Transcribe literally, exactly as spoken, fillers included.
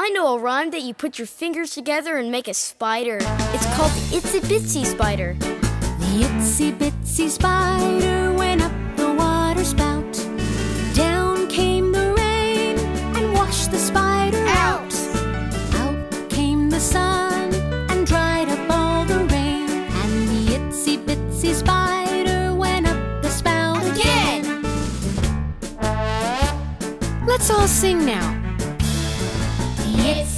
I know a rhyme that you put your fingers together and make a spider. It's called the Itsy Bitsy Spider. The Itsy Bitsy Spider went up the water spout. Down came the rain and washed the spider out. Out came the sun and dried up all the rain. And the Itsy Bitsy Spider went up the spout again. again. Let's all sing now. It's